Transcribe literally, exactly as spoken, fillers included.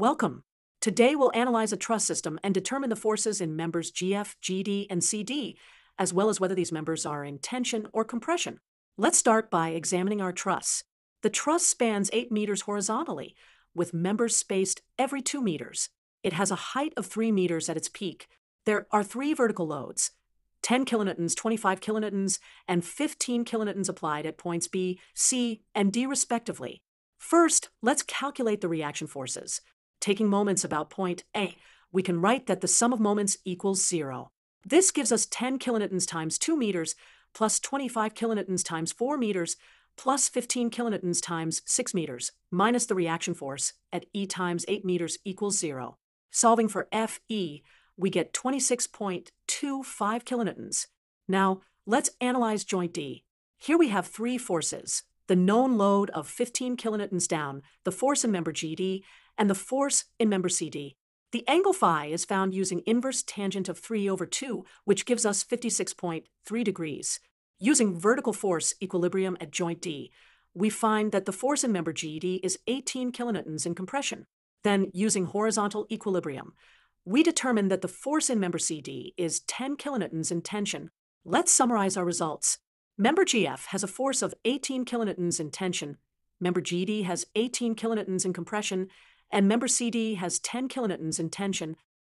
Welcome. Today we'll analyze a trust system and determine the forces in members G F, G D, and C D, as well as whether these members are in tension or compression. Let's start by examining our truss. The truss spans eight meters horizontally, with members spaced every two meters. It has a height of three meters at its peak. There are three vertical loads, ten kilonewtons, twenty-five kilonewtons, and fifteen kilonewtons applied at points B, C, and D respectively. First, let's calculate the reaction forces. Taking moments about point A, we can write that the sum of moments equals zero. This gives us ten kilonewtons times two meters, plus twenty-five kilonewtons times four meters, plus fifteen kilonewtons times six meters, minus the reaction force at E times eight meters equals zero. Solving for F E, we get twenty-six point two five kilonewtons. Now, let's analyze joint D. Here we have three forces: the known load of fifteen kilonewtons down, the force in member G D, and the force in member C D. The angle phi is found using inverse tangent of three over two, which gives us fifty-six point three degrees. Using vertical force equilibrium at joint D, we find that the force in member G D is eighteen kilonewtons in compression. Then, using horizontal equilibrium, we determine that the force in member C D is ten kilonewtons in tension. Let's summarize our results. Member G F has a force of eighteen kilonewtons in tension, member G D has eighteen kilonewtons in compression, and member C D has ten kilonewtons in tension.